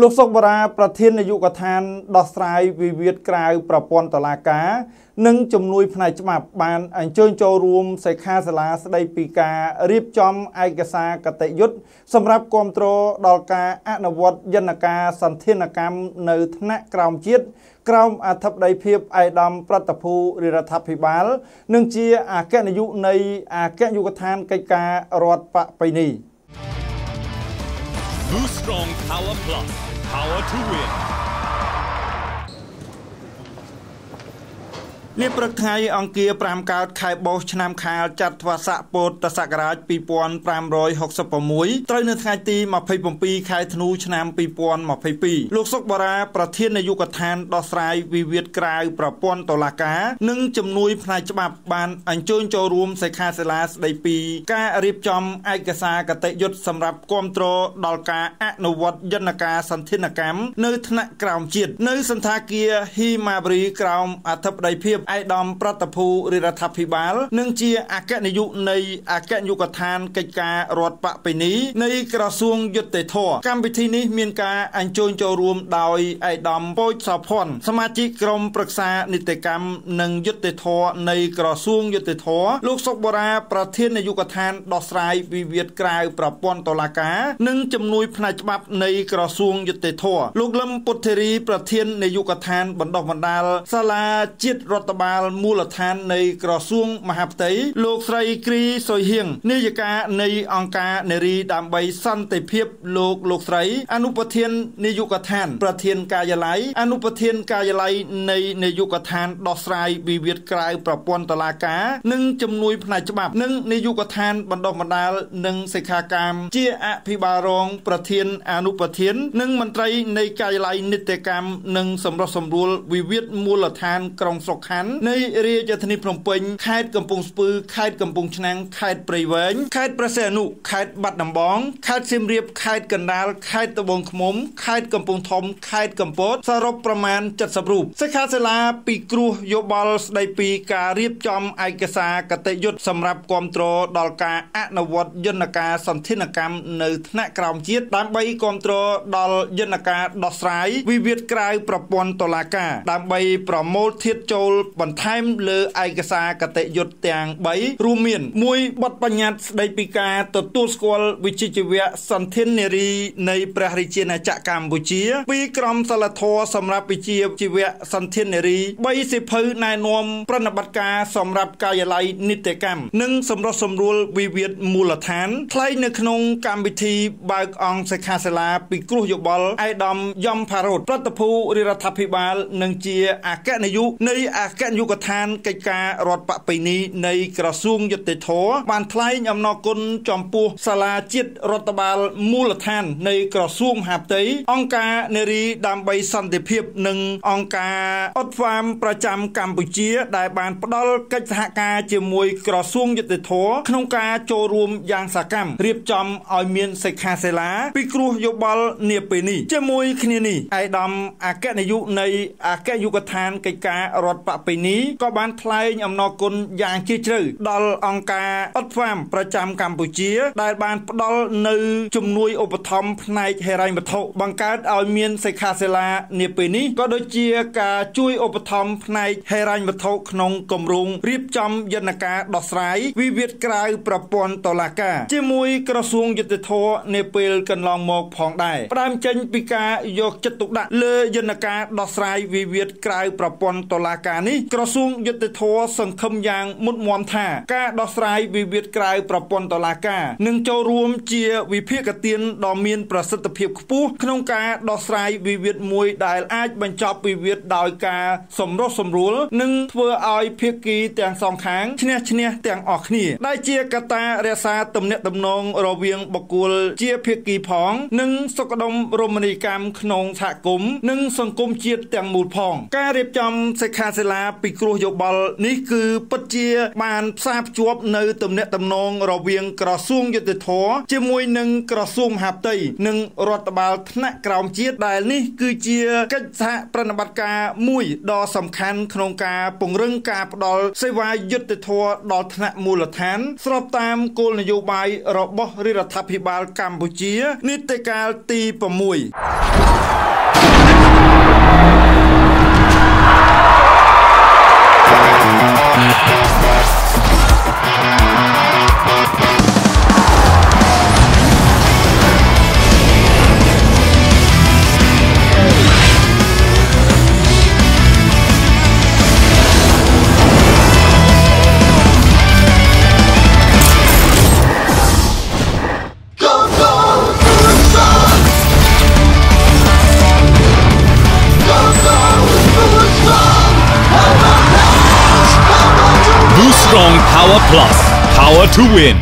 ลูกทรงบราประเทศในยุคทานดอสไรวิเวียดกลายประปนตลากาหนึ่งจำนวนภายในฉบับบานอันเชิญโจรวมใส่ค่าสลาสไดปีกาเรียบจอมไอกษากตยุทธสำหรับกองโตรดอลกาอนวัตยนกาสันเทนกรรมในธนกรรมจิตกรรมอาทับไดเพียบไอดำประตภูริรทัพพิบาลหนึ่งเชียอาแกนยุในอาแกนยุคทานไกการอดปะไปนีBoost Strong Power Plus Power to Win เรียบประทายอังเกียปรามการขายบอชนามคาจัดวาสะโปตสักราชปีปวนปรามรอยหกสปมุยไตรเนื้อไทยตีมาภัยปมปีขายธนูชนามปีปวนมาภัยปีลูกซกบราประเทศในยุคทานดอสไรวิเวียดกลายประปนตลากาหนึ่งจำนวนพลายฉบับบานอันเชิญโจรวมใส่คาเซลาสในปีกาเรียบจอมไอกษากตยุทธสำหรับกองโตรดอลกาอนวัตยนกาสันเทนกรรมเนื้อธนกรรมจิตเนื้อสันทาเกียฮีมาบรีกรรมอัฐบไดเพียบไอดอมประตภูริรทัพพิบาลหนึ่งเชียอาแกนยุในอาแกนยุกทานไกการอดปะไปนี้ในกระทรวงยุติธรรมการพิธีนี้มีการอัญเชิญโจรวมโดยไอดอมโปยสะพอนสมาชิกกรมปรึกษานิติกรรมหนึ่งยุติธรรมในกระทรวงยุติธรรมลูกศกบราประเทศในยุกทานดอสไรวิเวียดกลายประปนตลากาหนึ่งจำนวนพลายฉบับในกระทรวงยุติธรรมลูกลำปุถิรีประเทศในยุกทานบรรดาบรรดาศาลาจิตรัฐบาลมูลฐานในกระทรวงมหาดไทยโลกไตรกรีสอยเฮียงนิยกาในองค์การในรีดามใบสันติเพียบโลกไตรอนุปเทียนในยุกทานประเทียนกายไหลอนุปเทียนกายไหลในยุกทานดอสไรวิเวียดกลายประปนตลากาหนึ่งจำนวนพลายฉบับหนึ่งในยุกทานบรรดาบรรดาหนึ่งศิขากรรมเจียอภิบาลองประเทียนอนุปเทียนหนึ่งมนตรีในกายไหลนิติกรรมหนึ่งสำรับสำรูลวิเวียดมูลฐานกรองศกในเรียจัตนิพรมเป็นขายกำปงสปือขายกำปงชนังขายปริเวณขายประเสนุขายบัดน้ำบ้องขายเสียมเรียบขายกันดาลขายตะบงขมมขายกำปงทอมขายกำปดสรบประมาณจัดสรุปสคาเซลาปีกรูโยบอลในปีการเรียบจอมไอกษากตยุทธสำหรับกองโตรดอลกาอนวัตยนกาสันเทนกรรมในธนกรรมจิตตามใบกองโตรดอลยนกาดอสไรวิเวียดกลายประปนตลากาตามใบประโมทเทียโจลบรรทายเลือไอกษากตยุทธ์แต่งใบรูเมียนมวยบัดปัญญาในปีกาตตุสกอลวิจิจวะสันเทนเนรีในประเทศจีนจากกัมพูชีปีกรมสลัดทอสำหรับวิจิจวะสันเทนเนรีใบสิเพย์นายนวมประนบัติกาสำหรับกายไหลนิติกรรมหนึ่งสำรับสำรวจวิเวียดมูลฐานไทยในขนงการพิธีบายองสคาสลาปีกรุยบอลไอดอมยอมพารดรัตภูริรทัพพิบาลหนึ่งเจียอาแกนยุในอาแกนยุกทานไกการอดปะไปนี้ในกระทรวงยุติธรรมบานไทยยำนกุลจอมปูสลาจิตรัฐบาลมูลฐานในกระทรวงมหาดไทยองค์การในรีดามใบสันติเพียบหนึ่งองค์การอัดฟาร์มประจำกัมพูชีได้บานปดอลกิจการเจมวยกระทรวงยุติธรรมขนมกาโจรวมยางสกรรมเรียบจำออยเมียนเซคาเซลาปิกรุยบอลเนียปีนี้เจมวยคณีนี้ไอดำอาแกนยุในอาแกยุกทานไกการอดปะไปนี้ก็บานไพลยำนกุลอย่างเชี่ยเชยดอลองกาอัดฟามประจำกัมพูชีได้บานดอลในจุ่มนุยอุปธรรมในเฮรัยมัทบังการเอาเมียนเซคาเซลาเนปีนี้ก็โดยเจียกาช่วยอุปธรรมในเฮรัยมัทขนงกมรุงรีบจำยนกาดอสไรวิเวียดกลายประปนตลากาเจมวยกระทรวงยุติธรรมเนเปิลกันลองมองผองได้ปรามเจนปิกายกจตุกดักเลยนกาดอสไรวิเวียดกลายประปนตลากานี้กระทรวงยุติธรรมสังคมอย่างมุดมวมท่ากาดอสไรวิเวียดกลายประปนตลากาหนึ่งเจ้ารวมเจียวิเพียกเตียนดอมีนประสิทธิเพียบปุ๊ขนงกาดอสไรวิเวียดมวยได้อาจบรรจบวิเวียดดาวกาสมรสสมรู้หนึ่งเพื่อเอาเพียกีแต่งสองครั้งเชเนียแต่งออกนี่ได้เจียกตาเรซาตำเนตำนงระเวียงบกุลเจียเพียกีผองหนึ่งสกดมโรมนิกรรมขนงถกุมหนึ่งสังคมเจียแต่งมูดพองการเรียบจำเซคาเซลาปิกรุยบอลนี่คือปัจเจียบานทราบจวบในตำเนตำนงระเวียงกระทรวงยุติธรรมเจมวยหนึ่งกระทรวงมหาดไทยหนึ่งรัฐบาลธนกรรมจีดได้นี่คือเจียกัจฉะประนบัติกามุยดอสำคัญขนงกาปงเรื่องกาปดอลเสวายุติธรรมดอธนมูลฐานสอบตามกลนโยบายระบบรัฐบาลกัมพูชีนิติการตีประมุย Power Plus Power to Win